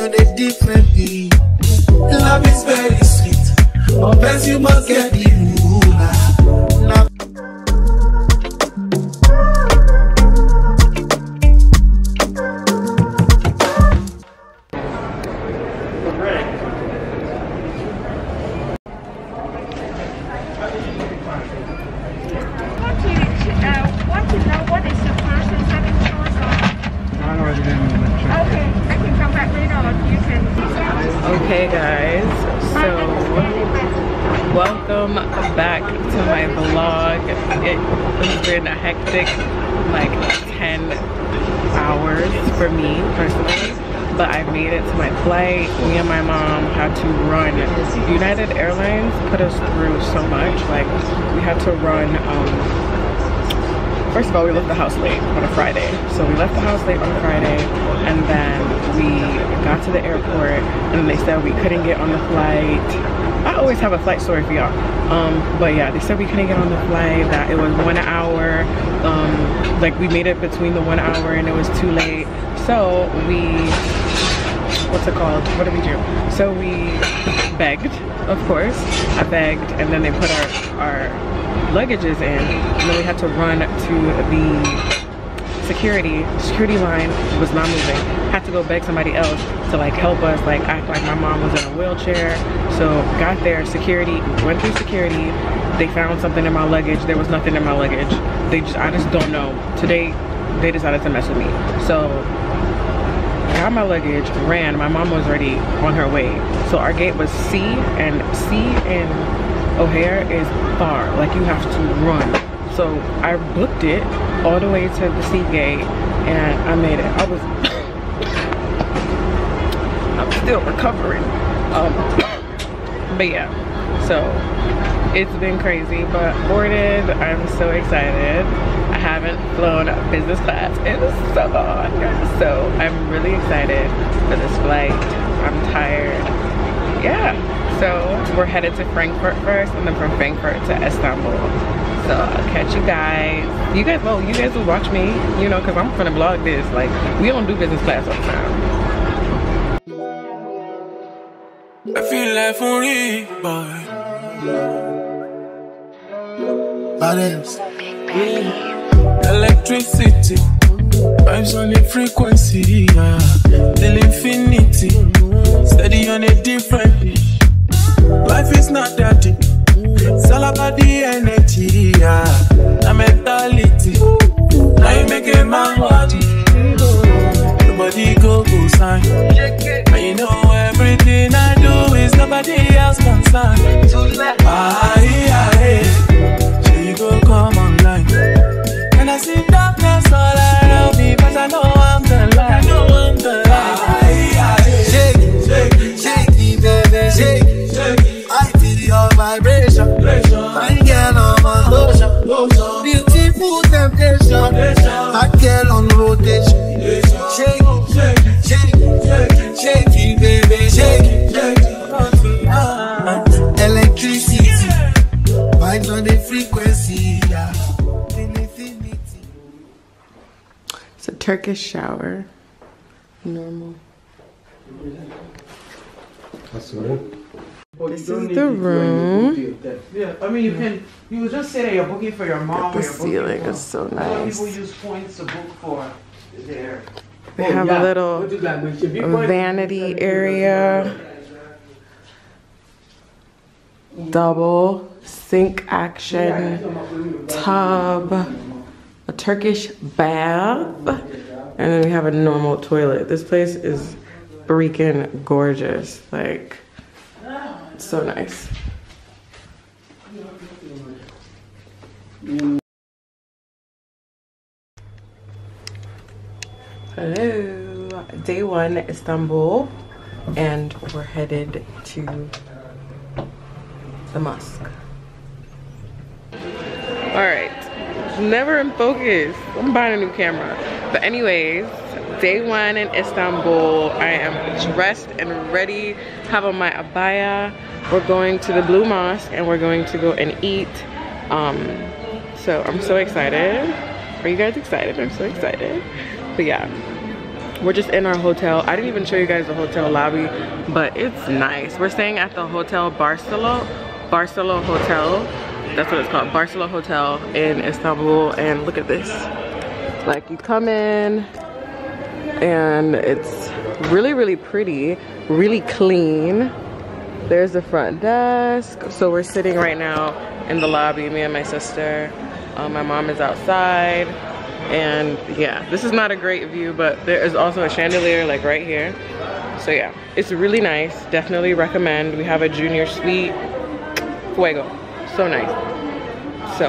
on it differently. Love is very sweet, but as you must get the ruler. Now okay guys, so welcome back to my vlog. It has been a hectic like 10 hours for me personally, but I made it to my flight. Me and my mom had to run. United Airlines put us through so much. Like we had to run, first of all, we left the house late on a Friday. So we left the house late on Friday, and then we got to the airport and they said we couldn't get on the flight. I always have a flight story for y'all. But yeah, they said we couldn't get on the flight, that it was 1 hour. Like we made it between the 1 hour and it was too late. So we, what's it called? What did we do? So we begged, of course. I begged, and then they put our luggages in, and then we had to run to the security line was not moving. Had to go beg somebody else to like help us, like act like my mom was in a wheelchair. So got there, security, went through security, they found something in my luggage. There was nothing in my luggage. They just, I just don't know, today they decided to mess with me. So got my luggage, ran, my mom was already on her way. So our gate was C and O'Hare is far, like you have to run. So I booked it all the way to the sea gate and I made it. I was, I'm still recovering. But yeah, so it's been crazy, but boarded, I'm so excited. I haven't flown business class in so long. So I'm really excited for this flight. I'm tired, yeah. So we're headed to Frankfurt first, and then from Frankfurt to Istanbul. So I'll catch you guys. You guys will watch me, you know, because I'm finna vlog this. Like, we don't do business class all the time. I feel like funny, boy. Electricity, vibes on the frequency, yeah. Till infinity, steady on a different beat. Life is not that deep. It's all about the energy, yeah. The mentality. Now you make a man body. Nobody go sign. And you know everything I do is nobody else concerned. So you go come online. And I see darkness all around me, but I know I'm the light. Beautiful temptation, I get on rotation. Shake, shake, shake, shake, shake it, baby, shake it, shake it. Electricity, vibes on the frequency. It's a Turkish shower, normal. That's right. This is the room. Yeah, I mean, you just say that you're booking for your mom. The ceiling is so nice. People use points to book for there. They have a little vanity area. Double sink action, tub, a Turkish bath, and then we have a normal toilet. This place is freaking gorgeous. Like, so nice. Hello, day one, Istanbul, and we're headed to the mosque. All right, never in focus. I'm buying a new camera. But anyways, day one in Istanbul. I am dressed and ready, have on my abaya. We're going to the Blue Mosque and we're going to go and eat. So I'm so excited. Are you guys excited? I'm so excited. But yeah, We're just in our hotel. I didn't even show you guys the hotel lobby, but it's nice. We're staying at the Hotel Barcelona Hotel. That's what it's called, Barcelona Hotel in Istanbul. And look at this. Like, you come in and it's really, really pretty, really clean. There's the front desk. So we're sitting right now in the lobby, me and my sister. My mom is outside. And yeah, this is not a great view, but there is also a chandelier like right here. So yeah, it's really nice. Definitely recommend. We have a junior suite. Fuego. So nice. So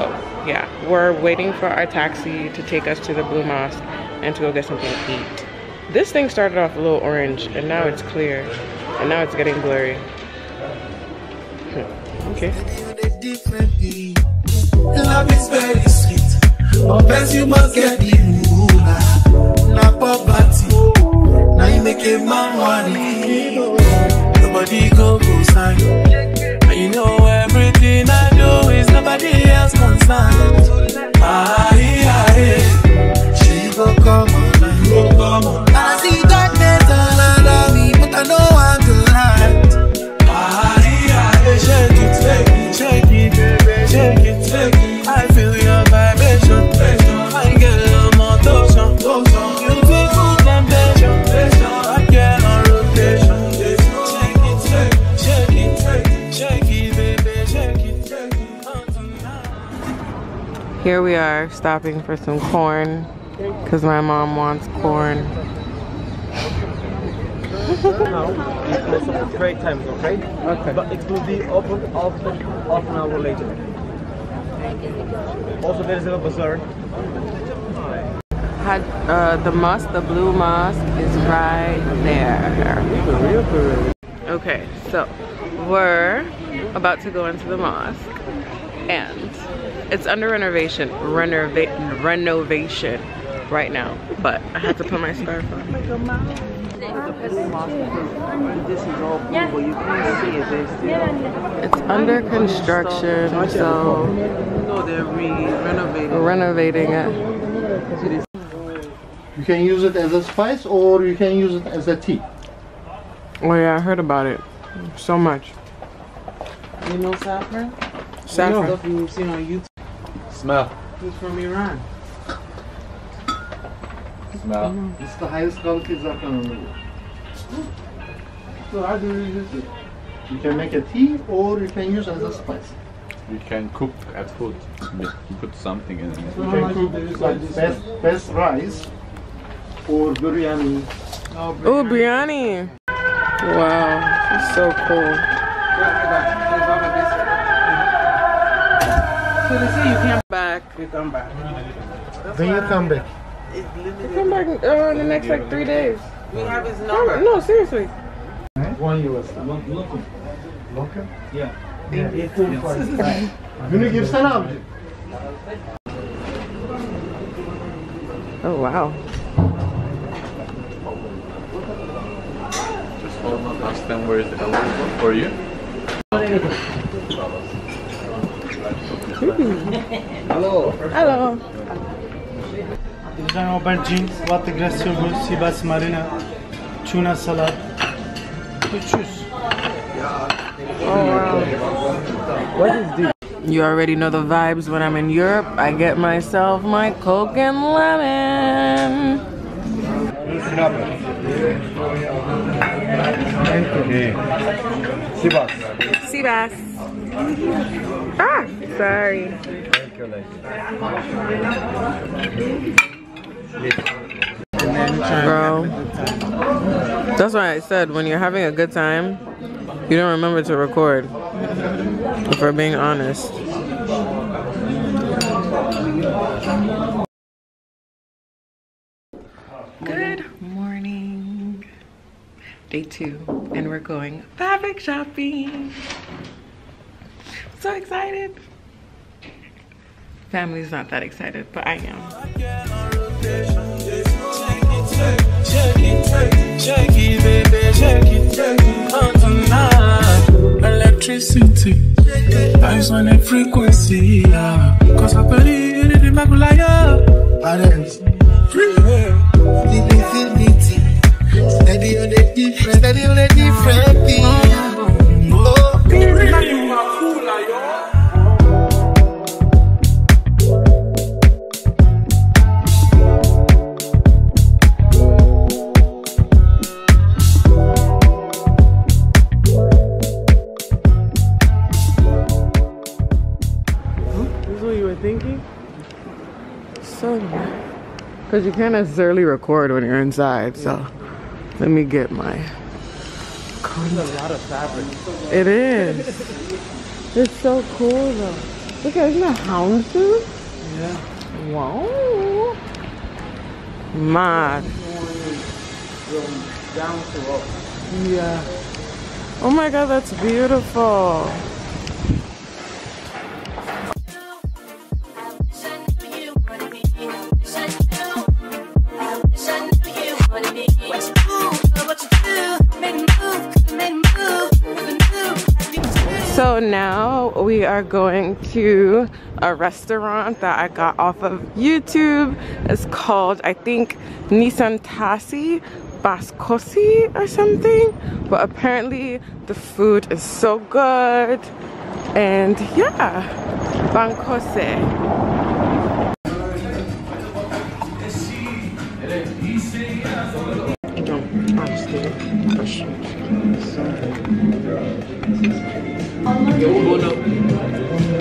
yeah, we're waiting for our taxi to take us to the Blue Mosque and to go get something to eat. This thing started off a little orange and now it's clear and now it's getting blurry. Okay. Love is very sweet. Unless you must get the ruler. Now poverty. Now you make a man money. Nobody go sign. And you know everything I do is nobody else concerned. Aye. She go come on. And I see darkness all around me, but I know I'm good. Aye. Shake it, shake it, shake it, shake it. I feel your vibration. I get a little more motion. You feel full temptation. I get on rotation. Shake it, shake it, shake it, baby, shake it, shake it. Here we are stopping for some corn, because my mom wants corn. Now, it's a great time, okay? Okay. But it will be open after half an hour later. Also, there is a bazaar. The mosque, the Blue Mosque, is right there. Okay, so we're about to go into the mosque, and it's under renovation, renovation right now, but I had to put my scarf on. It's under construction, so they're renovating it. You can use it as a spice or you can use it as a tea. Oh yeah, I heard about it so much. You know saffron? Saffron. You know, seen on YouTube. Smell. It's from Iran. Smell. Mm-hmm. It's the highest quality saffron in the world. So how do you use it? You can make a tea or you can use it as a spice. You can cook at food. Put something in it. You can cook like best rice or biryani. Oh, biryani! Wow, this is so cool. So they say you come back. You come back. When you come back? You come back in the next like 3 days. We have his number. No, seriously. One US. Local. Local? Yeah. Bunu girsene abi. Oh wow. Just ask them where is the elevator for you. Hello. Hello. There's an aubergine, water grass yogurt, sibas marina, tuna salad. You choose. What is this? You already know the vibes. When I'm in Europe, I get myself my Coke and lemon. Sibas. Sibas. Ah, sorry. Bro, that's why I said when you're having a good time, you don't remember to record. If we're being honest. Good morning. Day 2, and we're going fabric shopping. So excited. Family's not that excited, but I am. Electricity, vibes on a frequency. Cause I believe in the Magulaya. I don't. Free will, infinity. different, a little different thing. Oh, this is what you were thinking? So nice. Because you can't necessarily record when you're inside, so let me get my content. There's a lot of fabric. It is. It's so cool though. Look at, isn't that houndstooth? Yeah. Whoa. Mad. Yeah. Oh my God, that's beautiful. So now we are going to a restaurant that I got off of YouTube. It's called, I think, Nişantaşı Başköşe or something. But apparently the food is so good. And yeah, Başköşe. So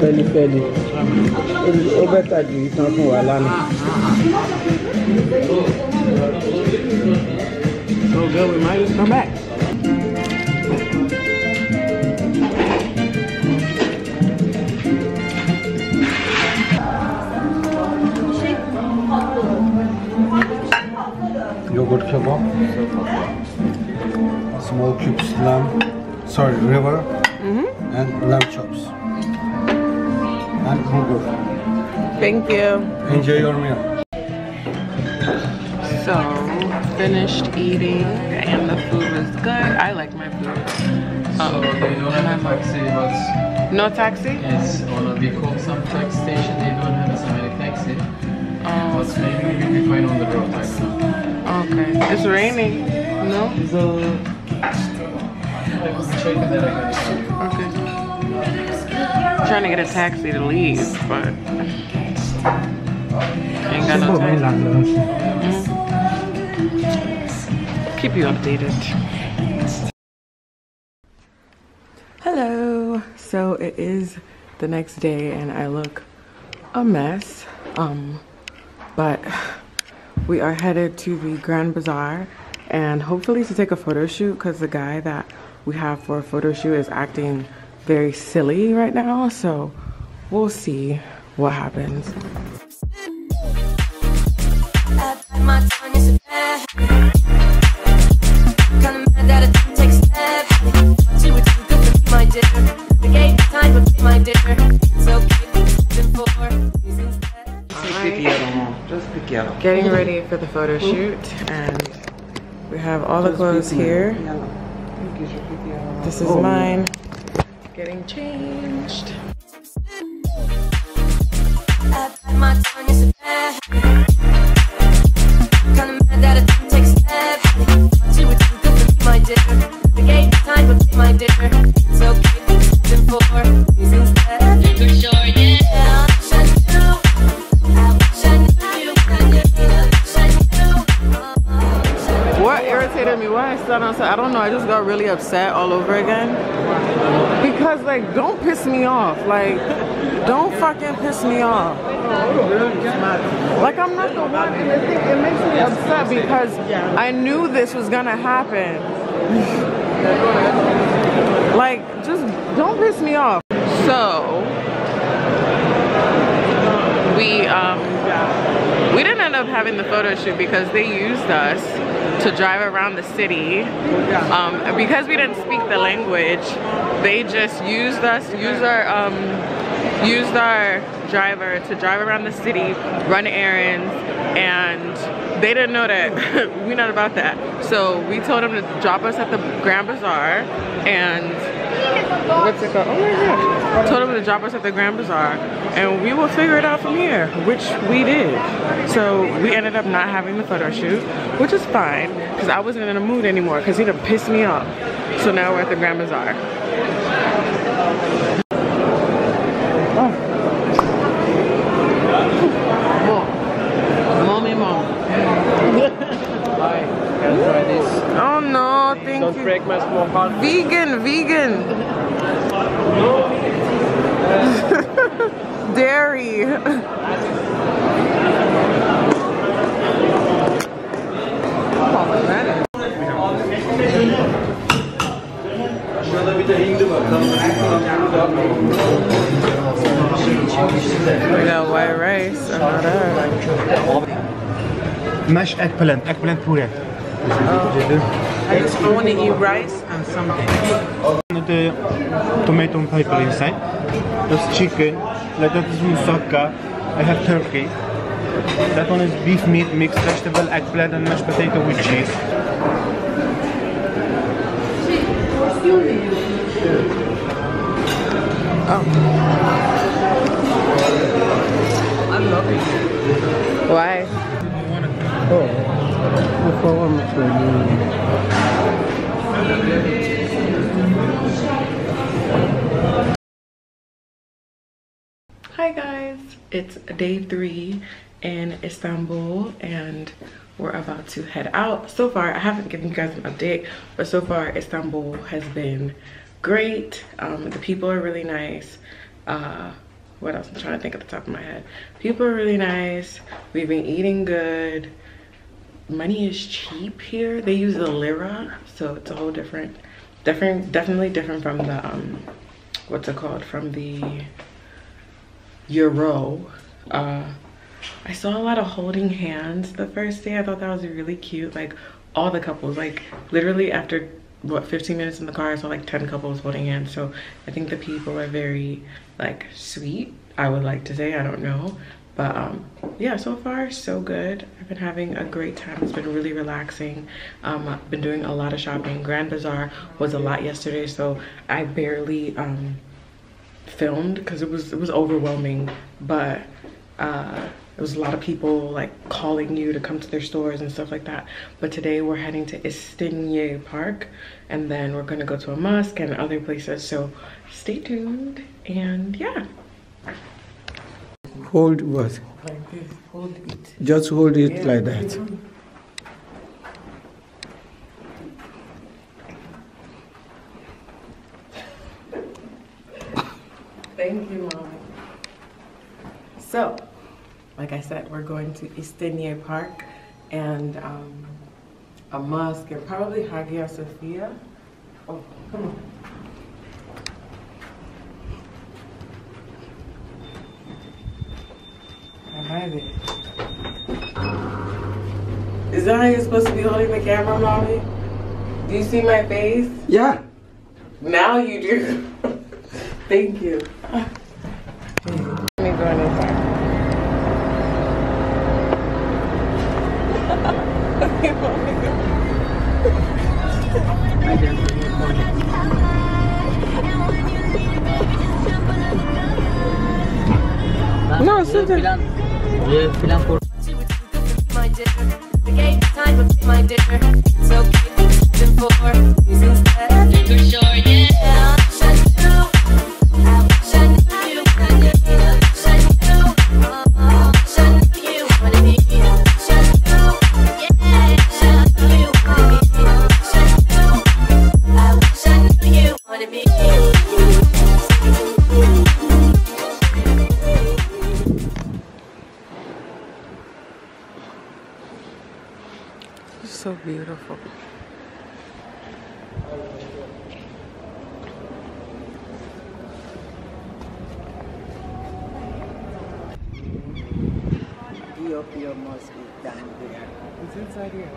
good, we might just come back. Yogurt kebab, small cubes lamb, sorry, liver, and lamb chops. And burger. Thank you. Enjoy your meal. So, finished eating and the food was good. I like my food. So, they don't have taxi bus. No taxi? Yes, or we call some taxi station, they don't have so many taxi. Oh. But maybe we will be fine on the road right now. Okay. It's raining, no? Okay. I'm trying to get a taxi to leave, but ain't got no taxi. Keep you updated. Hello. So it is the next day, and I look a mess. But we are headed to the Grand Bazaar, and hopefully to take a photo shoot because the guy that we have for a photo shoot is acting very silly right now, so we'll see what happens. I'm getting ready for the photo shoot, and we have all the clothes here. This is mine. Getting changed. What irritated me when I sat outside, I don't know, I just got really upset all over again. Because, like, don't piss me off. Like, don't fucking piss me off. Like, I'm not the one, and it makes me upset because I knew this was gonna happen. Like, just don't piss me off. So we didn't end up having the photo shoot because they used us to drive around the city. Because we didn't speak the language, they just used us, used our driver to drive around the city, run errands, and they didn't know that. We're not about that. So we told them to drop us at the Grand Bazaar, and what's it called? Oh my gosh. Told him to drop us at the Grand Bazaar and we will figure it out from here, which we did. So we ended up not having the photo shoot, which is fine because I wasn't in a mood anymore because he done pissed me off. So now we're at the Grand Bazaar. Oh no, thank you. Don't break my small heart. Vegan, vegan. Dairy. We got white rice and all that. Mashed eggplant, eggplant puree. I just want to eat rice and something. The tomato and pepper inside. That's chicken. Like that is moussaka. I have turkey. That one is beef meat, mixed vegetable, eggplant, and mashed potato with cheese. Oh. I'm loving it. Why? Oh. Hi guys, it's day 3 in Istanbul and we're about to head out. So far, I haven't given you guys an update, but so far Istanbul has been great. The people are really nice. What else? I'm trying to think at the top of my head. People are really nice. We've been eating good. Money is cheap here. They use the lira, so it's a whole definitely different from the what's it called, from the euro. I saw a lot of holding hands the first day. I thought that was really cute, like all the couples, like literally after what, 15 minutes in the car, I saw like 10 couples holding hands. So I think the people are very like sweet, I would like to say, I don't know. But yeah, so far so good. I've been having a great time. It's been really relaxing. I've been doing a lot of shopping. Grand Bazaar was a lot yesterday, so I barely filmed because it was overwhelming. But it was a lot of people like calling you to come to their stores and stuff like that. But today we're heading to Istinye Park, and then we're gonna go to a mosque and other places. So stay tuned, and yeah. Hold what? Like this. Hold it. Just hold it, yeah. Like that. Thank you, Mom. So, like I said, we're going to Istinye Park and a mosque and probably Hagia Sophia. Oh, come on. Is that how you're supposed to be holding the camera, Mommy? Do you see my face? Yeah. Now you do. Thank you. Let me go inside. No, sit down. So beautiful. The Opium Mosque is down there. It's inside here.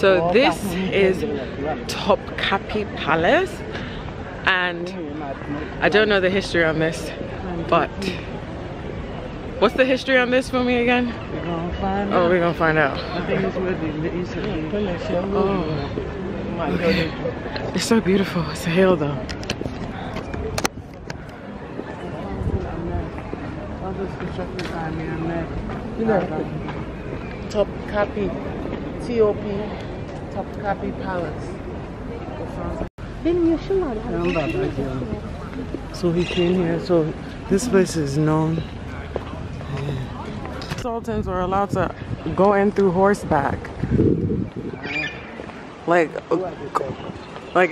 So this is Topkapi Palace, and I don't know the history on this, but what's the history on this for me again? Oh, we're gonna find out. I think it's where oh, it's so beautiful. It's a hill though. Topkapi Palace. So he came here, so this place is known. Sultans were allowed to go in through horseback. Like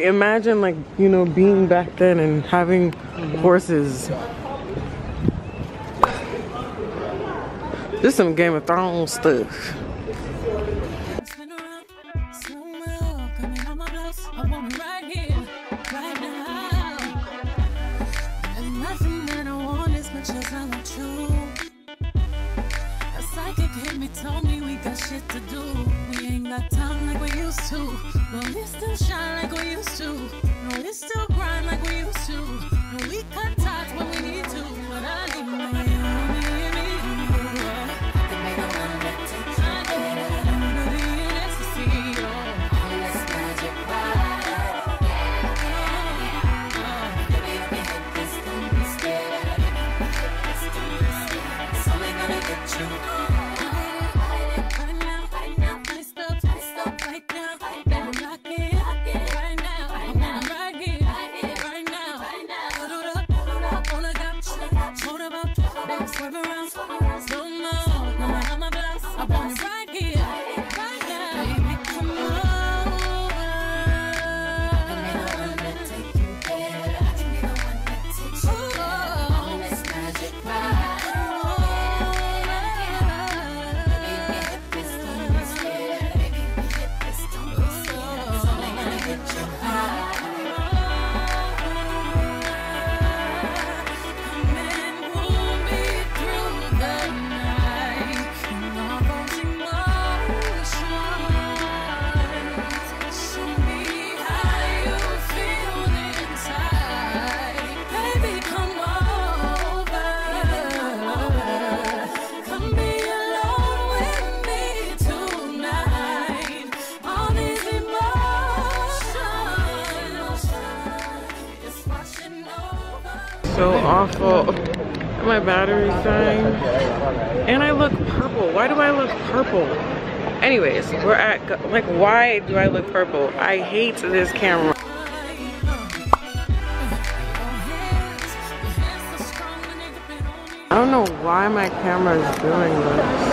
imagine, like, you know, being back then and having horses. This is some Game of Thrones stuff. So awful. My battery's dying. And I look purple. Why do I look purple? Anyways, we're at, like, why do I look purple? I hate this camera. I don't know why my camera is doing this.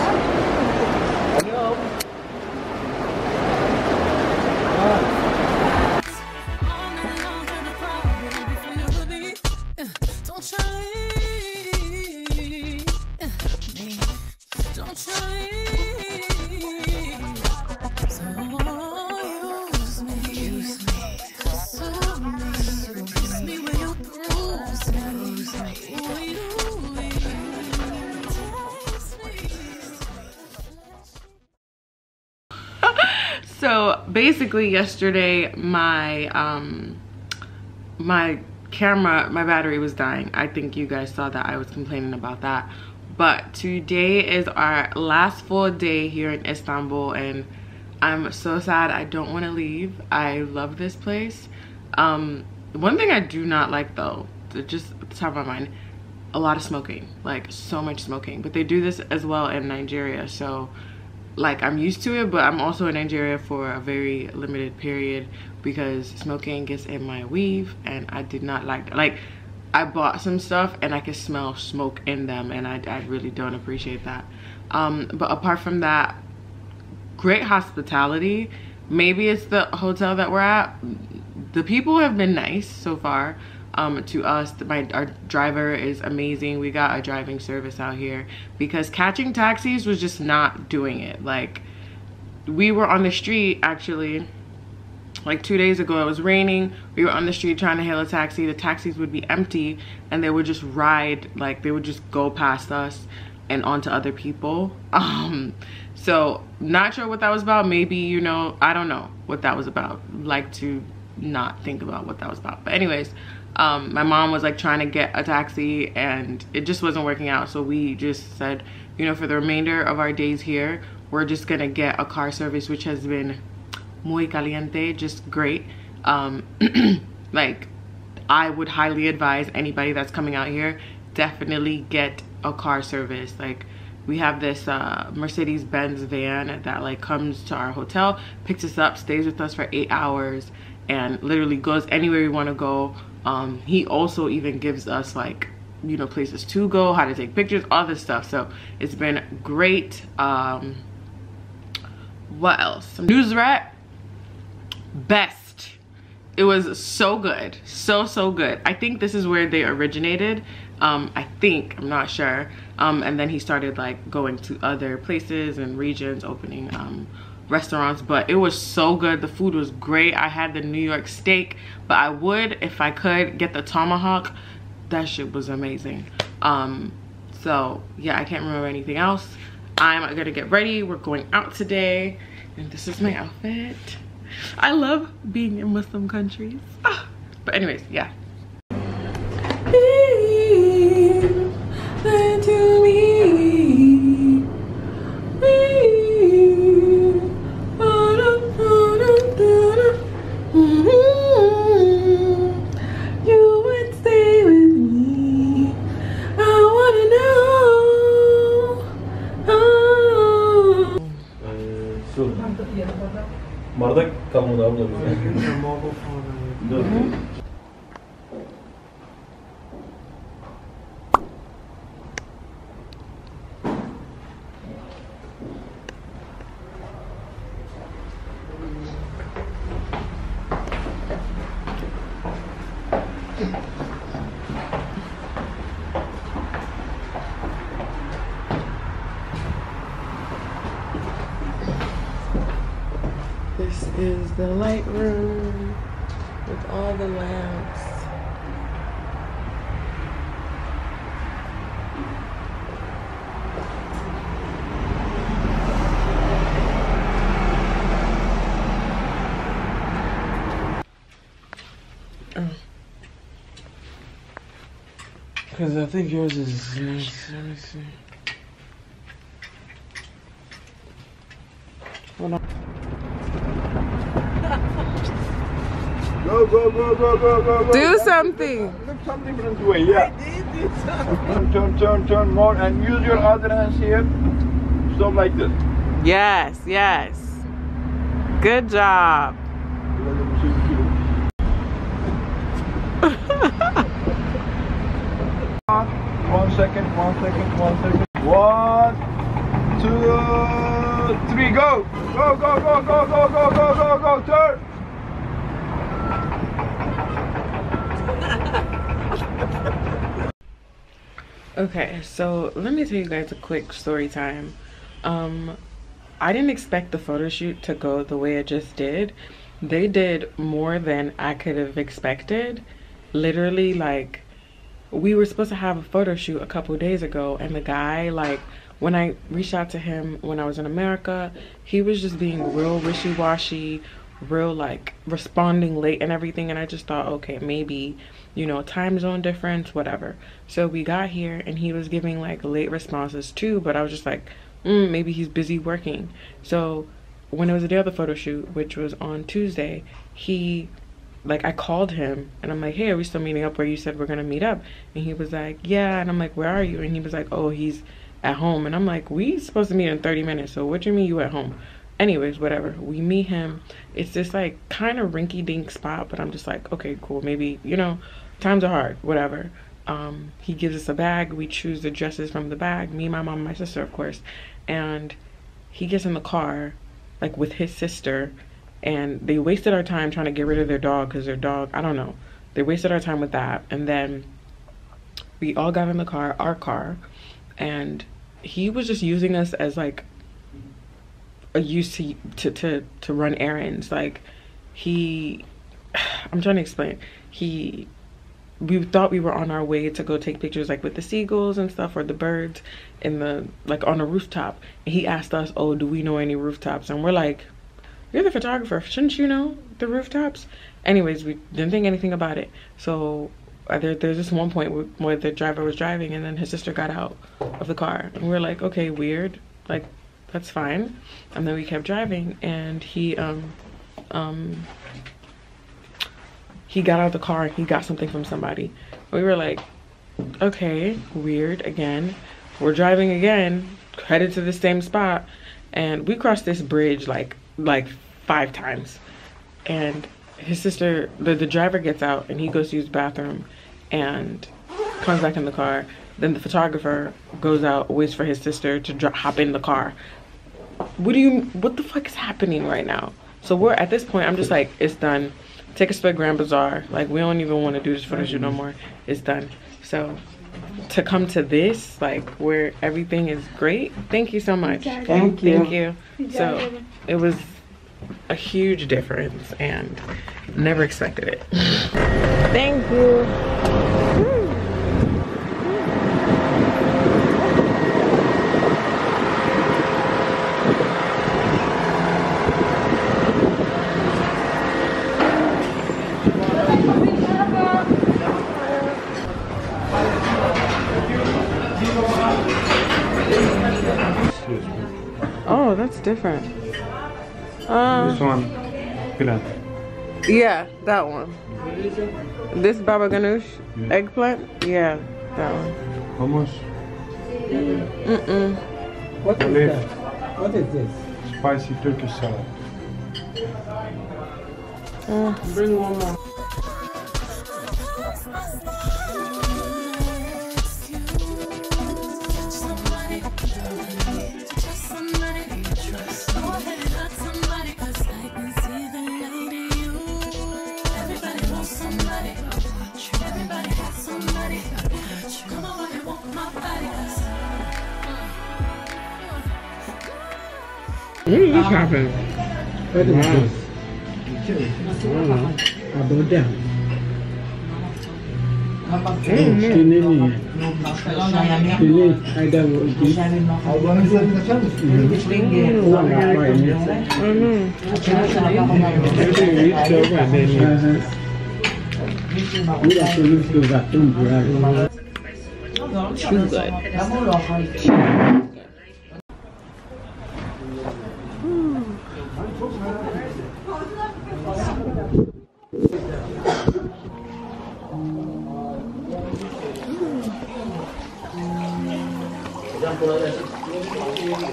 So basically yesterday my my battery was dying. I think you guys saw that I was complaining about that. But today is our last full day here in Istanbul, and I'm so sad. I don't want to leave. I love this place. One thing I do not like though, just at the top of my mind, a lot of smoking, like so much smoking. But they do this as well in Nigeria, so like I'm used to it, but I'm also in Nigeria for a very limited period because smoking gets in my weave, and I did not like that. Like, I bought some stuff and I could smell smoke in them, and I really don't appreciate that. But apart from that, great hospitality. Maybe it's the hotel that we're at. The people have been nice so far to us. Our driver is amazing. We got a driving service out here because catching taxis was just not doing it. Like, we were on the street actually like 2 days ago. It was raining. We were on the street trying to hail a taxi. The taxis would be empty, and they would just ride, like they would just go past us and onto other people. So not sure what that was about. Maybe, you know, I don't know what that was about. Like to not think about what that was about. But anyways, my mom was like trying to get a taxi and it just wasn't working out. So we just said, you know, for the remainder of our days here, we're just gonna get a car service, which has been muy caliente, just great. Like, I would highly advise anybody that's coming out here, definitely get a car service. Like, we have this Mercedes-Benz van that like comes to our hotel, picks us up, stays with us for 8 hours, and literally goes anywhere we want to go. He also even gives us like, you know, places to go, how to take pictures, all this stuff. So it's been great. What else? Nusret, best. It was so good, so good. I think this is where they originated. I think, I'm not sure. And then he started like going to other places and regions, opening restaurants, but it was so good. The food was great. I had the New York steak, but I would, if I could, get the tomahawk. That shit was amazing. So yeah, I can't remember anything else. I'm gonna get ready. We're going out today, and this is my outfit. I love being in Muslim countries. But anyways, yeah. Bardak kalmadı abla bize. Dur. Is the light room with all the lamps. Because I think yours is nice. Let me see. Hold on. Go, go, go, go, go, go, go. Do something. Look something from the way, yeah. I did do something. Turn, turn, turn more and use your other hands here. Stop like this. Yes, yes. Good job. One second. 1, 2, 3, go. Go, go, go, go, go, go, go, go, go, turn. Okay, so let me tell you guys a quick story time. I didn't expect the photo shoot to go the way it just did. They did more than I could have expected. Literally, like, we were supposed to have a photo shoot a couple days ago, and the guy, like, when I reached out to him when I was in America, he was just being real wishy-washy, real like responding late and everything, and I just thought, okay, maybe, you know, time zone difference, whatever. So we got here and he was giving like late responses too, but I was just like, maybe he's busy working. So when it was the day of the photo shoot, which was on Tuesday, he like, I called him and I'm like, hey, are we still meeting up where you said we're gonna meet up? And he was like, yeah. And I'm like, where are you? And he was like, oh, he's at home. And I'm like, we supposed to meet in 30 minutes, so what do you mean you at home? Anyways, whatever, we meet him. It's this like kind of rinky dink spot, but I'm just like, okay, cool, maybe, you know, times are hard, whatever. He gives us a bag, we choose the dresses from the bag, me, my mom, my sister, of course. And he gets in the car like with his sister, and they wasted our time trying to get rid of their dog, because their dog, I don't know, they wasted our time with that. And then we all got in the car, our car, and he was just using us as like used to run errands. Like, he, I'm trying to explain, he we thought we were on our way to go take pictures like with the seagulls and stuff, or the birds in the, like, on a rooftop. And he asked us, oh, do we know any rooftops? And we're like, you're the photographer, shouldn't you know the rooftops? Anyways, we didn't think anything about it. So there's this one point where the driver was driving and then his sister got out of the car, and we're like, okay, weird, like, that's fine. And then we kept driving, and he got out of the car and he got something from somebody. We were like, okay, weird again. We're driving again, headed to the same spot, and we crossed this bridge like 5 times. And his sister, the driver gets out and he goes to use the bathroom and comes back in the car. Then the photographer goes out, waits for his sister to hop in the car. What the fuck is happening right now? So we're at this point, I'm just like, it's done. Take us to Grand Bazaar. Like, we don't even want to do this photo shoot no more. It's done. So to come to this, like, where everything is great. Thank you so much. Thank you. So it was a huge difference and never expected it. Thank you. Different. This one. Yeah, that one. This Baba Ganoush, yeah. Eggplant? Yeah, that one. How much? What is that? What is this? Spicy Turkish salad. Bring one more. What did this happen? What is this? I don't know.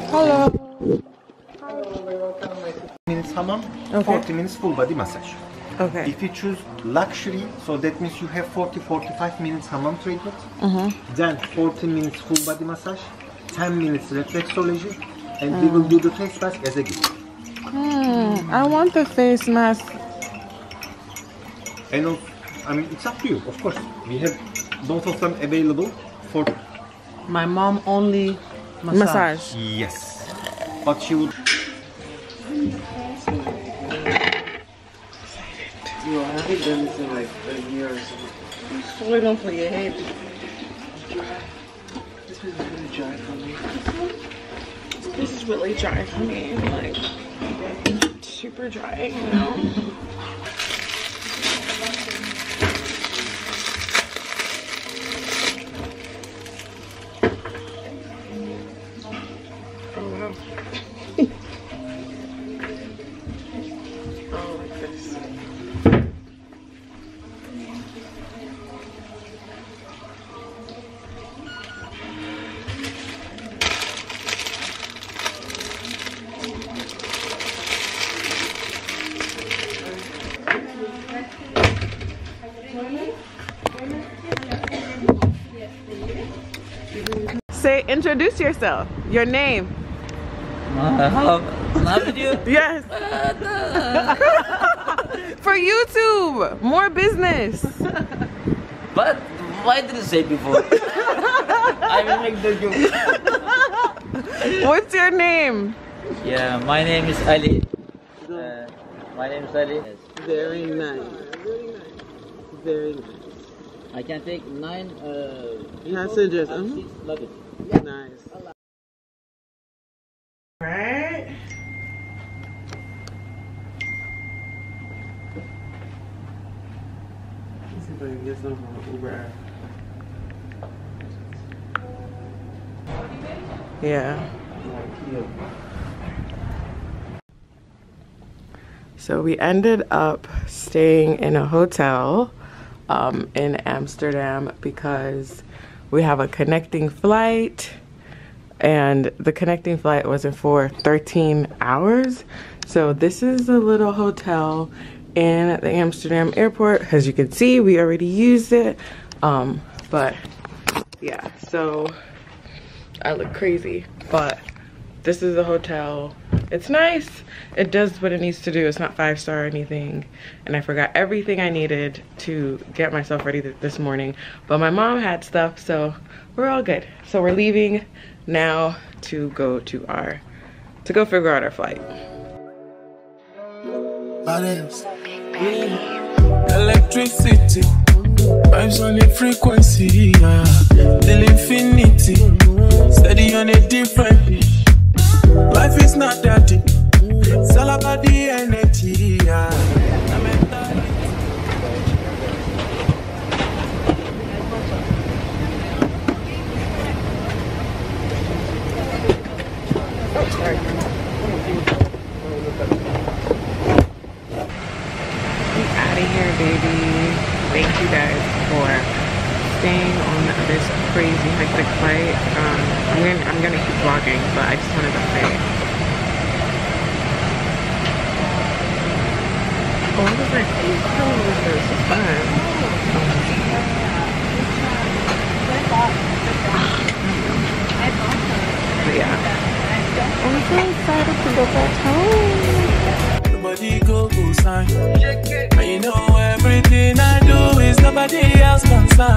Hello. 40 minutes hammam, okay. 40 minutes full body massage. Okay. If you choose luxury, so that means you have 40-45 minutes hammam treatment, then 40 minutes full body massage, 10 minutes reflexology, and we will do the face mask as a gift. I want the face mask. And also, I mean, it's up to you, of course. We have both of them available for my mom only. Massage. Yes. But she would. You are happy done this in like a year or something. It's falling off your head. This is really dry for me. This is really dry for me. Like, super dry, you know? Say, introduce yourself, your name. Yes. For YouTube, more business. But why did you say before? I will make the joke. What's your name? Yeah, my name is Ali. Very nice. Very nice. Very nice. I can take 9 passengers. Luggage. Yeah. Nice. Right. Let's see if I can get some from Uber. Yeah. So we ended up staying in a hotel in Amsterdam because we have a connecting flight, and the connecting flight wasn't for 13 hours. So this is a little hotel in the Amsterdam airport. As you can see, we already used it, but yeah, so I look crazy, but this is a hotel. It's nice. It does what it needs to do. It's not 5-star or anything. And I forgot everything I needed to get myself ready this morning. But my mom had stuff, so we're all good. So we're leaving now to go to our, figure out our flight. Electricity, vibes on the frequency, till infinity, steady on a different beat. Life is not that deep. It's all about the energy. I'm out of here, baby. Thank you guys for staying on this crazy hectic flight. I'm gonna keep vlogging, but I just wanted to say all of my colors are so fun. But yeah, I'm so excited to go back home. Nobody go sign. I know everything I do is nobody else concerned.